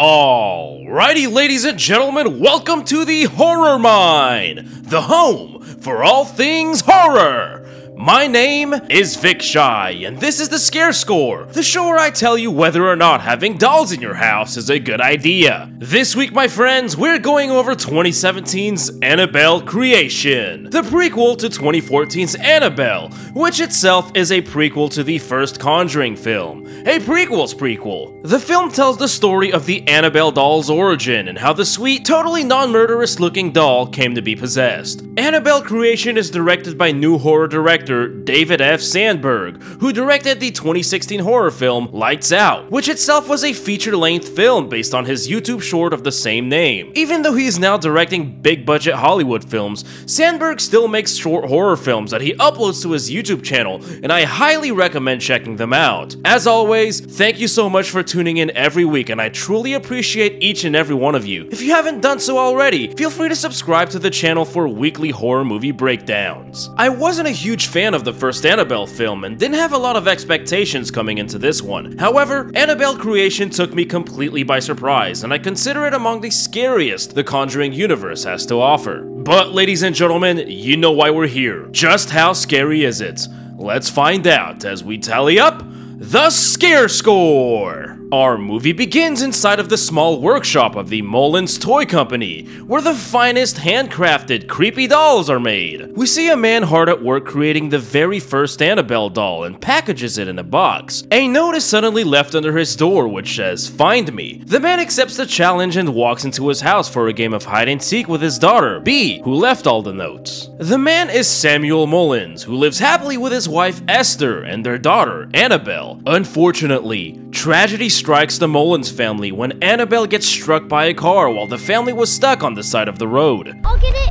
Alrighty, ladies and gentlemen, welcome to the Horror Mine, the home for all things horror. My name is Vic Shy, and this is the Scare Score, the show where I tell you whether or not having dolls in your house is a good idea. This week, my friends, we're going over 2017's Annabelle Creation, the prequel to 2014's Annabelle, which itself is a prequel to the first Conjuring film, a prequel's prequel. The film tells the story of the Annabelle doll's origin and how the sweet, totally non-murderous looking doll came to be possessed. Annabelle Creation is directed by new horror director David F. Sandberg, who directed the 2016 horror film Lights Out, which itself was a feature-length film based on his YouTube short of the same name. Even though he is now directing big-budget Hollywood films, Sandberg still makes short horror films that he uploads to his YouTube channel, and I highly recommend checking them out. As always, thank you so much for tuning in every week, and I truly appreciate each and every one of you. If you haven't done so already, feel free to subscribe to the channel for weekly horror movie breakdowns. I wasn't a huge fan of the first Annabelle film and didn't have a lot of expectations coming into this one. However, Annabelle Creation took me completely by surprise, and I consider it among the scariest the Conjuring universe has to offer. But ladies and gentlemen, you know why we're here. Just how scary is it? Let's find out as we tally up the Scare Score! Our movie begins inside of the small workshop of the Mullins Toy Company, where the finest handcrafted creepy dolls are made. We see a man hard at work creating the very first Annabelle doll and packages it in a box. A note is suddenly left under his door which says, "Find me." The man accepts the challenge and walks into his house for a game of hide and seek with his daughter, Bee, who left all the notes. The man is Samuel Mullins, who lives happily with his wife Esther and their daughter, Annabelle. Unfortunately, tragedy strikes the Mullins family when Annabelle gets struck by a car while the family was stuck on the side of the road. I'll get it!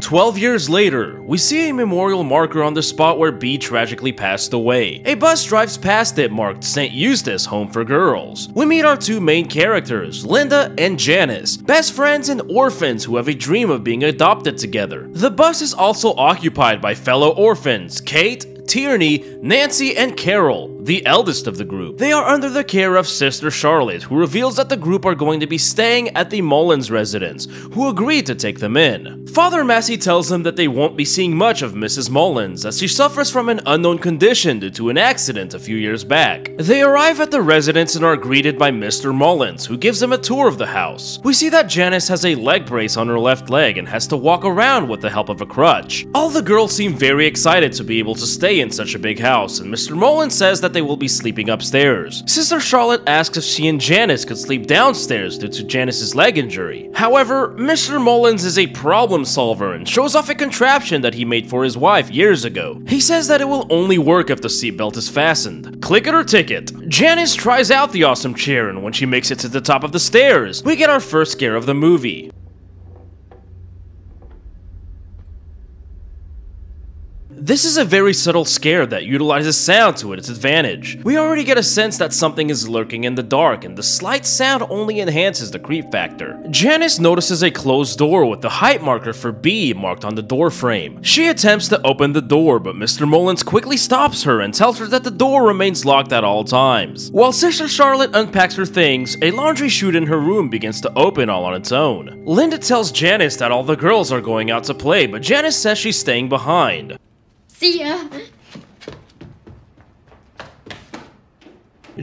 12 years later, we see a memorial marker on the spot where Bee tragically passed away. A bus drives past it marked St. Eustace Home for Girls. We meet our two main characters, Linda and Janice, best friends and orphans who have a dream of being adopted together. The bus is also occupied by fellow orphans, Kate, Tierney, Nancy, and Carol, the eldest of the group. They are under the care of Sister Charlotte, who reveals that the group are going to be staying at the Mullins residence, who agreed to take them in. Father Massey tells them that they won't be seeing much of Mrs. Mullins, as she suffers from an unknown condition due to an accident a few years back. They arrive at the residence and are greeted by Mr. Mullins, who gives them a tour of the house. We see that Janice has a leg brace on her left leg and has to walk around with the help of a crutch. All the girls seem very excited to be able to stay in such a big house, and Mr. Mullins says that they will be sleeping upstairs. Sister Charlotte asks if she and Janice could sleep downstairs due to Janice's leg injury. However, Mr. Mullins is a problem solver and shows off a contraption that he made for his wife years ago. He says that it will only work if the seatbelt is fastened. Click it or ticket. Janice tries out the awesome chair, and when she makes it to the top of the stairs, we get our first scare of the movie. This is a very subtle scare that utilizes sound to its advantage. We already get a sense that something is lurking in the dark, and the slight sound only enhances the creep factor. Janice notices a closed door with the height marker for B marked on the door frame. She attempts to open the door, but Mr. Mullins quickly stops her and tells her that the door remains locked at all times. While Sister Charlotte unpacks her things, a laundry chute in her room begins to open all on its own. Linda tells Janice that all the girls are going out to play, but Janice says she's staying behind. See ya!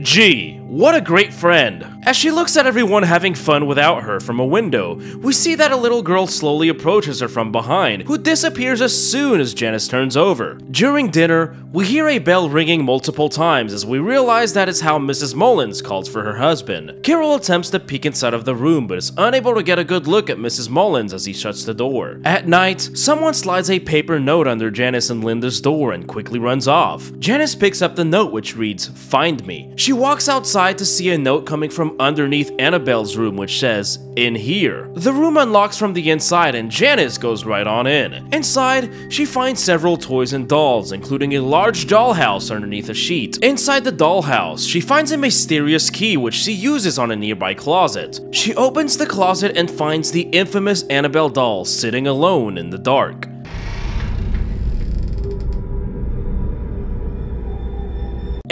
Gee, what a great friend. As she looks at everyone having fun without her from a window, we see that a little girl slowly approaches her from behind, who disappears as soon as Janice turns over. During dinner, we hear a bell ringing multiple times as we realize that is how Mrs. Mullins calls for her husband. Carol attempts to peek inside of the room but is unable to get a good look at Mrs. Mullins as he shuts the door. At night, someone slides a paper note under Janice and Linda's door and quickly runs off. Janice picks up the note which reads, "Find me." She walks outside to see a note coming from underneath Annabelle's room which says, "In here." The room unlocks from the inside and Janice goes right on in. Inside, she finds several toys and dolls, including a large dollhouse underneath a sheet. Inside the dollhouse, she finds a mysterious key which she uses on a nearby closet. She opens the closet and finds the infamous Annabelle doll sitting alone in the dark.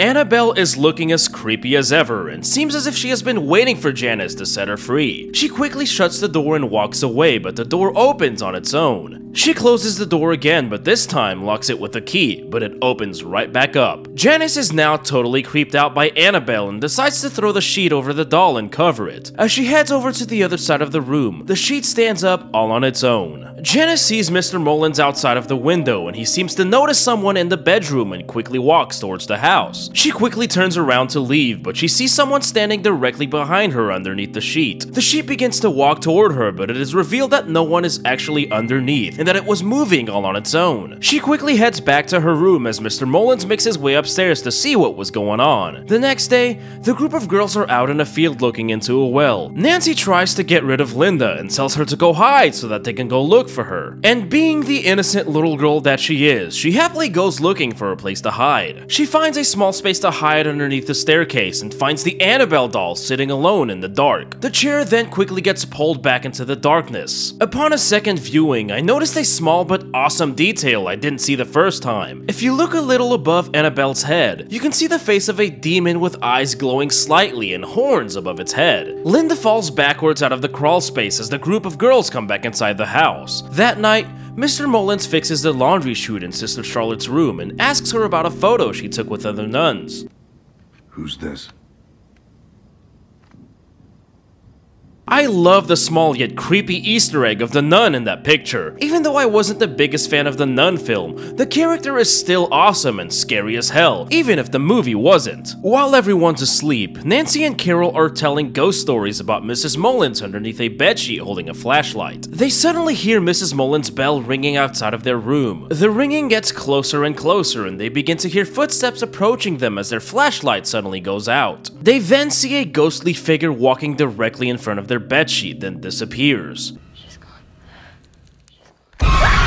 Annabelle is looking as creepy as ever and seems as if she has been waiting for Janice to set her free. She quickly shuts the door and walks away, but the door opens on its own. She closes the door again, but this time locks it with a key, but it opens right back up. Janice is now totally creeped out by Annabelle and decides to throw the sheet over the doll and cover it. As she heads over to the other side of the room, the sheet stands up all on its own. Janice sees Mr. Mullins outside of the window and he seems to notice someone in the bedroom and quickly walks towards the house. She quickly turns around to leave, but she sees someone standing directly behind her underneath the sheet. The sheet begins to walk toward her, but it is revealed that no one is actually underneath and that it was moving all on its own. She quickly heads back to her room as Mr. Mullins makes his way upstairs to see what was going on. The next day, the group of girls are out in a field looking into a well. Nancy tries to get rid of Linda and tells her to go hide so that they can go look for her. And being the innocent little girl that she is, she happily goes looking for a place to hide. She finds a small space to hide underneath the staircase and finds the Annabelle doll sitting alone in the dark. The chair then quickly gets pulled back into the darkness. Upon a second viewing, I noticed a small but awesome detail I didn't see the first time. If you look a little above Annabelle's head, you can see the face of a demon with eyes glowing slightly and horns above its head. Linda falls backwards out of the crawl space as the group of girls come back inside the house. That night, Mr. Mullins fixes the laundry chute in Sister Charlotte's room and asks her about a photo she took with other nuns. Who's this? I love the small yet creepy Easter egg of the nun in that picture. Even though I wasn't the biggest fan of the Nun film, the character is still awesome and scary as hell, even if the movie wasn't. While everyone's asleep, Nancy and Carol are telling ghost stories about Mrs. Mullins underneath a bedsheet holding a flashlight. They suddenly hear Mrs. Mullins' bell ringing outside of their room. The ringing gets closer and closer and they begin to hear footsteps approaching them as their flashlight suddenly goes out. They then see a ghostly figure walking directly in front of their bedsheet, then disappears. She's gone. She's gone.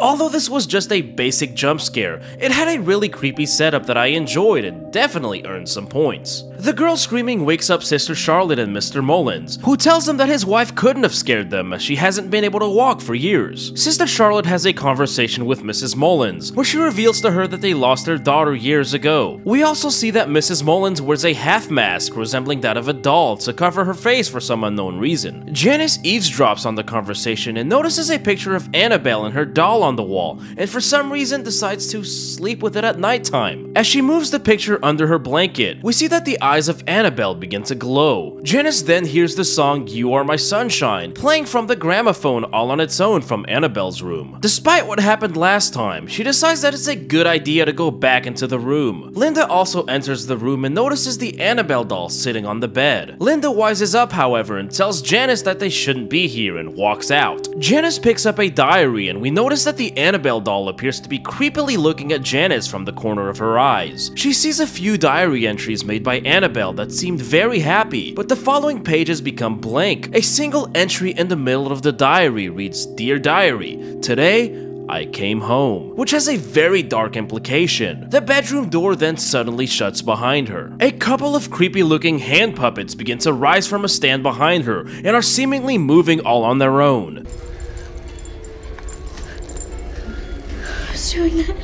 Although this was just a basic jump scare, it had a really creepy setup that I enjoyed and definitely earned some points. The girl screaming wakes up Sister Charlotte and Mr. Mullins, who tells them that his wife couldn't have scared them as she hasn't been able to walk for years. Sister Charlotte has a conversation with Mrs. Mullins, where she reveals to her that they lost their daughter years ago. We also see that Mrs. Mullins wears a half mask resembling that of a doll to cover her face for some unknown reason. Janice eavesdrops on the conversation and notices a picture of Annabelle and her doll on the wall, and for some reason decides to sleep with it at nighttime. As she moves the picture under her blanket, we see that the eyes of Annabelle begin to glow. Janice then hears the song "You Are My Sunshine" playing from the gramophone all on its own from Annabelle's room. Despite what happened last time, she decides that it's a good idea to go back into the room. Linda also enters the room and notices the Annabelle doll sitting on the bed. Linda wises up, however, and tells Janice that they shouldn't be here and walks out. Janice picks up a diary and we notice that the Annabelle doll appears to be creepily looking at Janice from the corner of her eyes. She sees a few diary entries made by Annabelle that seemed very happy, but the following pages become blank. A single entry in the middle of the diary reads, "Dear Diary, today I came home," which has a very dark implication. The bedroom door then suddenly shuts behind her. A couple of creepy looking hand puppets begin to rise from a stand behind her and are seemingly moving all on their own. Who's doing that?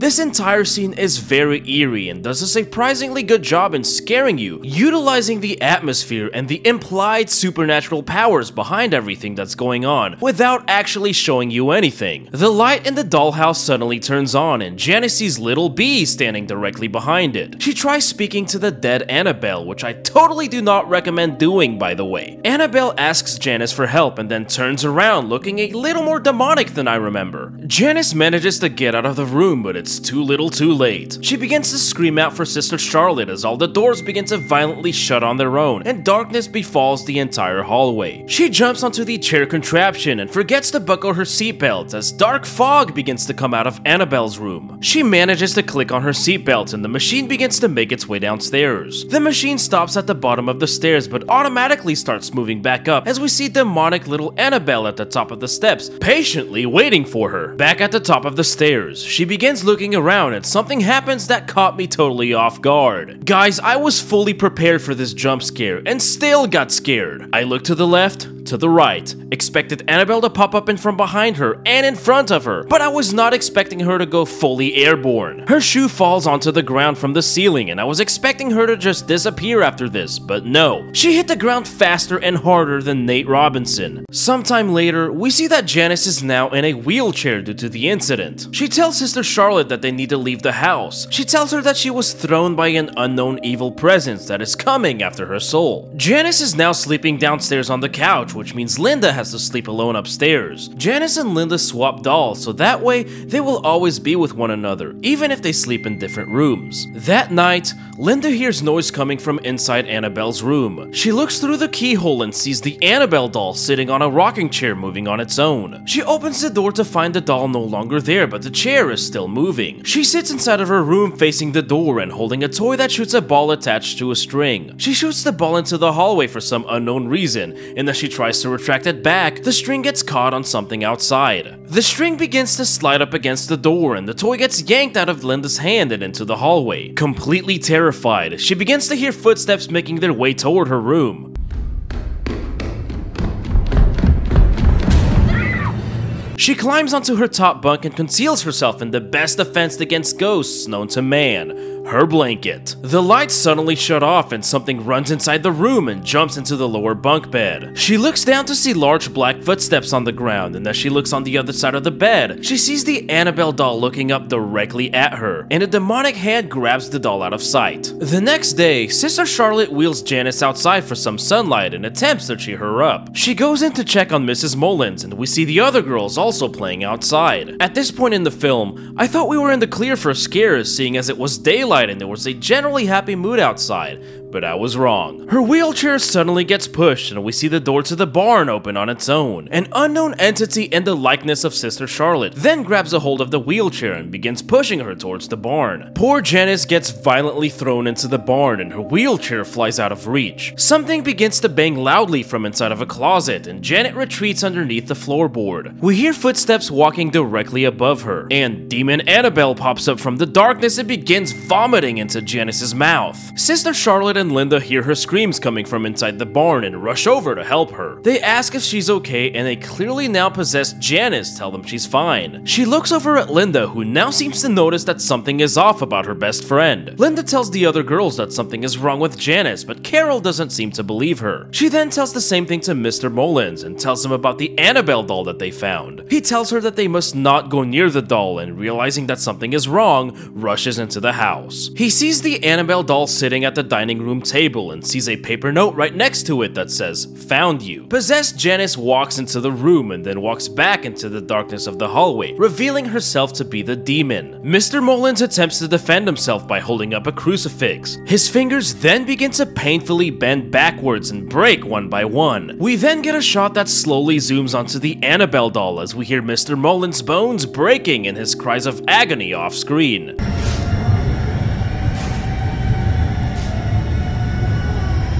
This entire scene is very eerie and does a surprisingly good job in scaring you, utilizing the atmosphere and the implied supernatural powers behind everything that's going on without actually showing you anything. The light in the dollhouse suddenly turns on and Janice sees Little Bee standing directly behind it. She tries speaking to the dead Annabelle, which I totally do not recommend doing, by the way. Annabelle asks Janice for help and then turns around looking a little more demonic than I remember. Janice manages to get out of the room, but it's too little too late. She begins to scream out for Sister Charlotte as all the doors begin to violently shut on their own and darkness befalls the entire hallway. She jumps onto the chair contraption and forgets to buckle her seatbelt as dark fog begins to come out of Annabelle's room. She manages to click on her seatbelt and the machine begins to make its way downstairs. The machine stops at the bottom of the stairs but automatically starts moving back up as we see demonic little Annabelle at the top of the steps, patiently waiting for her. Back at the top of the stairs, she begins looking around and something happens that caught me totally off guard. Guys, I was fully prepared for this jump scare and still got scared. I looked to the left, to the right. Expected Annabelle to pop up in from behind her and in front of her, but I was not expecting her to go fully airborne. Her shoe falls onto the ground from the ceiling and I was expecting her to just disappear after this, but no. She hit the ground faster and harder than Nate Robinson. Sometime later, we see that Janice is now in a wheelchair due to the incident. She tells Sister Charlotte that they need to leave the house. She tells her that she was thrown by an unknown evil presence that is coming after her soul. Janice is now sleeping downstairs on the couch, which means Linda has to sleep alone upstairs. Janice and Linda swap dolls, so that way they will always be with one another, even if they sleep in different rooms. That night, Linda hears noise coming from inside Annabelle's room. She looks through the keyhole and sees the Annabelle doll sitting on a rocking chair moving on its own. She opens the door to find the doll no longer there, but the chair is still moving. She sits inside of her room facing the door and holding a toy that shoots a ball attached to a string. She shoots the ball into the hallway for some unknown reason, and as she tries to retract it back, the string gets caught on something outside. The string begins to slide up against the door and the toy gets yanked out of Linda's hand and into the hallway. Completely terrified, she begins to hear footsteps making their way toward her room. She climbs onto her top bunk and conceals herself in the best defense against ghosts known to man: her blanket. The lights suddenly shut off and something runs inside the room and jumps into the lower bunk bed. She looks down to see large black footsteps on the ground, and as she looks on the other side of the bed, she sees the Annabelle doll looking up directly at her, and a demonic hand grabs the doll out of sight. The next day, Sister Charlotte wheels Janice outside for some sunlight and attempts to cheer her up. She goes in to check on Mrs. Mullins, and we see the other girls also playing outside. At this point in the film, I thought we were in the clear for scares, seeing as it was daylight and there was a generally happy mood outside, but I was wrong. Her wheelchair suddenly gets pushed and we see the door to the barn open on its own. An unknown entity in the likeness of Sister Charlotte then grabs a hold of the wheelchair and begins pushing her towards the barn. Poor Janice gets violently thrown into the barn and her wheelchair flies out of reach. Something begins to bang loudly from inside of a closet and Janet retreats underneath the floorboard. We hear footsteps walking directly above her and Demon Annabelle pops up from the darkness and begins vomiting into Janice's mouth. Sister Charlotte and Linda hear her screams coming from inside the barn and rush over to help her. They ask if she's okay and a clearly now possessed Janice tell them she's fine. She looks over at Linda, who now seems to notice that something is off about her best friend. Linda tells the other girls that something is wrong with Janice, but Carol doesn't seem to believe her. She then tells the same thing to Mr. Mullins and tells him about the Annabelle doll that they found. He tells her that they must not go near the doll and, realizing that something is wrong, rushes into the house. He sees the Annabelle doll sitting at the dining room table and sees a paper note right next to it that says, "Found you." Possessed Janice walks into the room and then walks back into the darkness of the hallway, revealing herself to be the demon. Mr. Mullins attempts to defend himself by holding up a crucifix. His fingers then begin to painfully bend backwards and break one by one. We then get a shot that slowly zooms onto the Annabelle doll as we hear Mr. Mullins' bones breaking and his cries of agony off screen.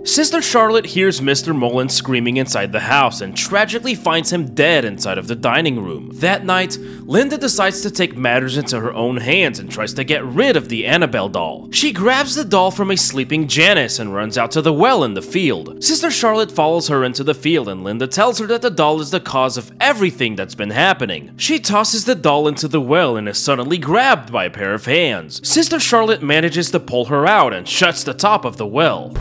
Sister Charlotte hears Mr. Mullins screaming inside the house and tragically finds him dead inside of the dining room. That night, Linda decides to take matters into her own hands and tries to get rid of the Annabelle doll. She grabs the doll from a sleeping Janice and runs out to the well in the field. Sister Charlotte follows her into the field and Linda tells her that the doll is the cause of everything that's been happening. She tosses the doll into the well and is suddenly grabbed by a pair of hands. Sister Charlotte manages to pull her out and shuts the top of the well.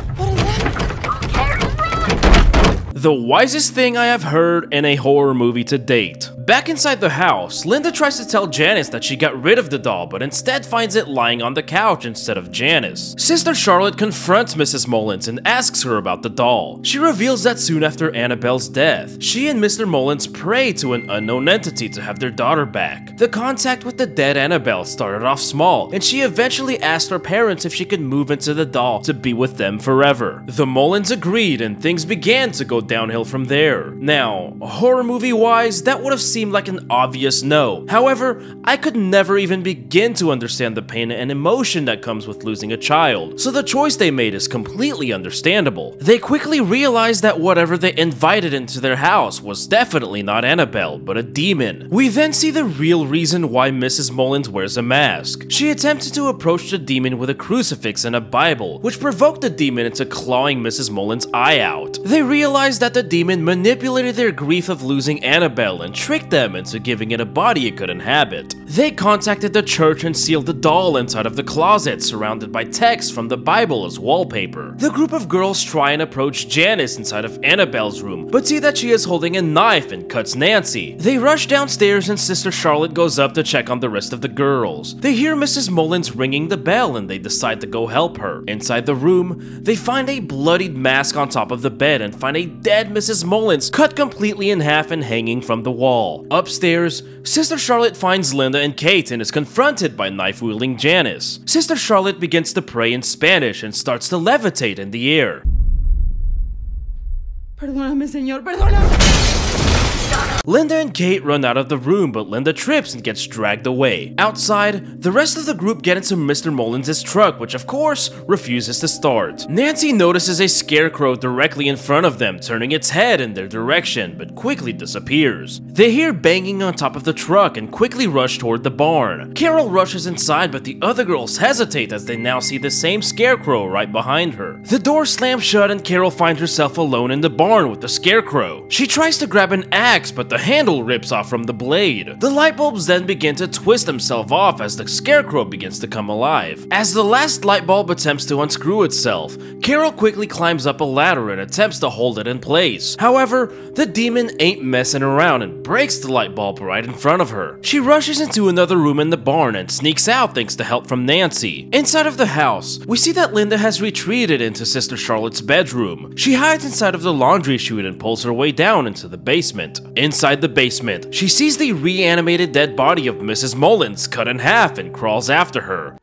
The wisest thing I have heard in a horror movie to date. Back inside the house, Linda tries to tell Janice that she got rid of the doll, but instead finds it lying on the couch instead of Janice. Sister Charlotte confronts Mrs. Mullins and asks her about the doll. She reveals that soon after Annabelle's death, she and Mr. Mullins pray to an unknown entity to have their daughter back. The contact with the dead Annabelle started off small, and she eventually asked her parents if she could move into the doll to be with them forever. The Mullins agreed, and things began to go downhill from there. Now, horror movie-wise, that would have seemed seemed like an obvious no. However, I could never even begin to understand the pain and emotion that comes with losing a child, so the choice they made is completely understandable. They quickly realized that whatever they invited into their house was definitely not Annabelle, but a demon. We then see the real reason why Mrs. Mullins wears a mask. She attempted to approach the demon with a crucifix and a Bible, which provoked the demon into clawing Mrs. Mullins' eye out. They realized that the demon manipulated their grief of losing Annabelle and tricked them into giving it a body it could inhabit. They contacted the church and sealed the doll inside of the closet, surrounded by texts from the Bible as wallpaper. The group of girls try and approach Janice inside of Annabelle's room, but see that she is holding a knife and cuts Nancy. They rush downstairs and Sister Charlotte goes up to check on the rest of the girls. They hear Mrs. Mullins ringing the bell and they decide to go help her. Inside the room, they find a bloodied mask on top of the bed and find a dead Mrs. Mullins cut completely in half and hanging from the wall. Upstairs, Sister Charlotte finds Linda and Kate and is confronted by knife-wielding Janice. Sister Charlotte begins to pray in Spanish and starts to levitate in the air. Perdóname, señor, perdóname. Linda and Kate run out of the room, but Linda trips and gets dragged away. Outside, the rest of the group get into Mr. Mullins' truck, which of course refuses to start. Nancy notices a scarecrow directly in front of them, turning its head in their direction, but quickly disappears. They hear banging on top of the truck and quickly rush toward the barn. Carol rushes inside, but the other girls hesitate as they now see the same scarecrow right behind her. The door slams shut and Carol finds herself alone in the barn with the scarecrow. She tries to grab an axe, but the handle rips off from the blade. The light bulbs then begin to twist themselves off as the scarecrow begins to come alive. As the last light bulb attempts to unscrew itself, Carol quickly climbs up a ladder and attempts to hold it in place. However, the demon ain't messing around and breaks the light bulb right in front of her. She rushes into another room in the barn and sneaks out thanks to help from Nancy. Inside of the house, we see that Linda has retreated into Sister Charlotte's bedroom. She hides inside of the laundry chute and pulls her way down into the basement. Inside the basement, she sees the reanimated dead body of Mrs. Mullins cut in half and crawls after her.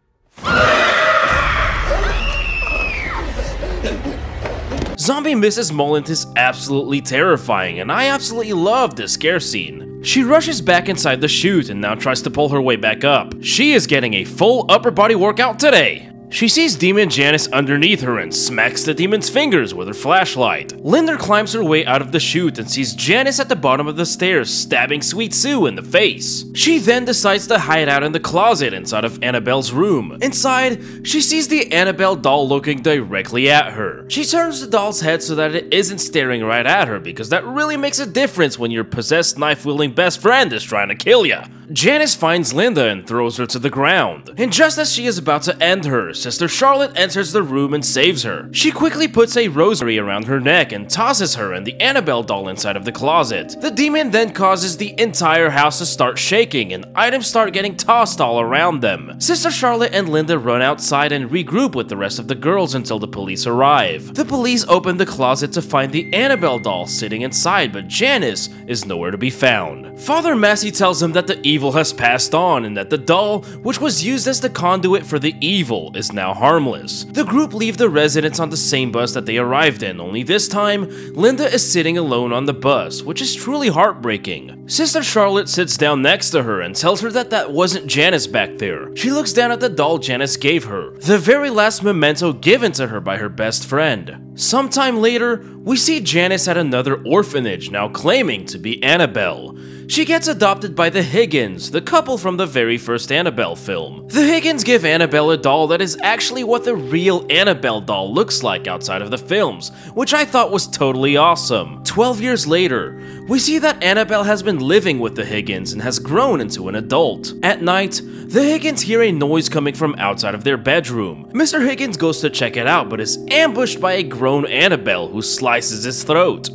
Zombie Mrs. Mullins is absolutely terrifying, and I absolutely love this scare scene. She rushes back inside the chute and now tries to pull her way back up. She is getting a full upper body workout today. She sees Demon Janice underneath her and smacks the demon's fingers with her flashlight. Linda climbs her way out of the chute and sees Janice at the bottom of the stairs stabbing Sweet Sue in the face. She then decides to hide out in the closet inside of Annabelle's room. Inside, she sees the Annabelle doll looking directly at her. She turns the doll's head so that it isn't staring right at her because that really makes a difference when your possessed knife-wielding best friend is trying to kill ya. Janice finds Linda and throws her to the ground. And just as she is about to end her, Sister Charlotte enters the room and saves her. She quickly puts a rosary around her neck and tosses her and the Annabelle doll inside of the closet. The demon then causes the entire house to start shaking and items start getting tossed all around them. Sister Charlotte and Linda run outside and regroup with the rest of the girls until the police arrive. The police open the closet to find the Annabelle doll sitting inside, but Janice is nowhere to be found. Father Massey tells them that the evil has passed on and that the doll, which was used as the conduit for the evil, is now harmless. The group leave the residence on the same bus that they arrived in, only this time, Linda is sitting alone on the bus, which is truly heartbreaking. Sister Charlotte sits down next to her and tells her that that wasn't Janice back there. She looks down at the doll Janice gave her, the very last memento given to her by her best friend. Sometime later, we see Janice at another orphanage, now claiming to be Annabelle. She gets adopted by the Higgins, the couple from the very first Annabelle film. The Higgins give Annabelle a doll that is actually what the real Annabelle doll looks like outside of the films, which I thought was totally awesome. 12 years later, we see that Annabelle has been living with the Higgins and has grown into an adult. At night, the Higgins hear a noise coming from outside of their bedroom. Mr. Higgins goes to check it out but is ambushed by a grown Annabelle who slices his throat.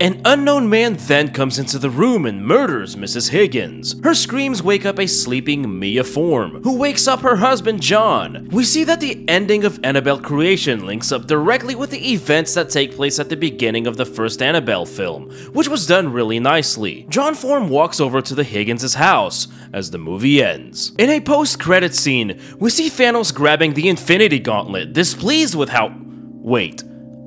An unknown man then comes into the room and murders Mrs. Higgins. Her screams wake up a sleeping Mia Form, who wakes up her husband John. We see that the ending of Annabelle Creation links up directly with the events that take place at the beginning of the first Annabelle film, which was done really nicely. John Form walks over to the Higgins' house as the movie ends. In a post-credit scene, we see Thanos grabbing the Infinity Gauntlet, displeased with how... Wait.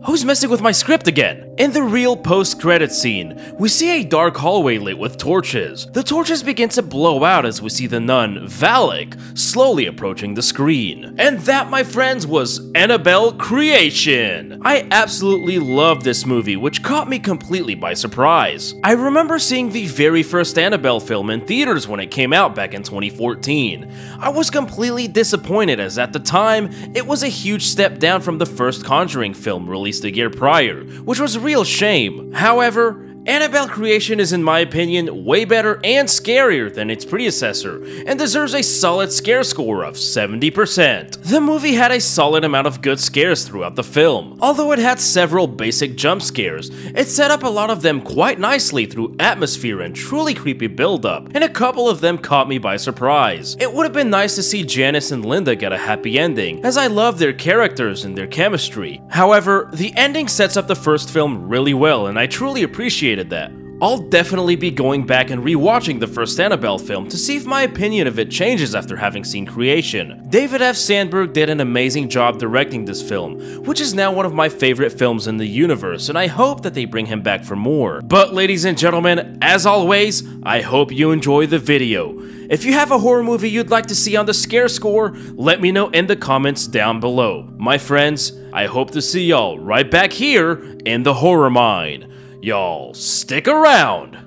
Who's messing with my script again? In the real post-credit scene, we see a dark hallway lit with torches. The torches begin to blow out as we see the nun, Valak, slowly approaching the screen. And that, my friends, was Annabelle Creation! I absolutely loved this movie, which caught me completely by surprise. I remember seeing the very first Annabelle film in theaters when it came out back in 2014. I was completely disappointed as at the time, it was a huge step down from the first Conjuring film released a year prior, which was a real shame. However, Annabelle Creation is, in my opinion, way better and scarier than its predecessor, and deserves a solid scare score of 70%. The movie had a solid amount of good scares throughout the film. Although it had several basic jump scares, it set up a lot of them quite nicely through atmosphere and truly creepy build-up, and a couple of them caught me by surprise. It would have been nice to see Janice and Linda get a happy ending, as I love their characters and their chemistry. However, the ending sets up the first film really well, and I truly appreciate that. I'll definitely be going back and rewatching the first Annabelle film to see if my opinion of it changes after having seen Creation. David F. Sandberg did an amazing job directing this film, which is now one of my favorite films in the universe, and I hope that they bring him back for more. But ladies and gentlemen, as always, I hope you enjoy the video. If you have a horror movie you'd like to see on the scare score, let me know in the comments down below. My friends, I hope to see y'all right back here in the Horror Mine. Y'all, stick around!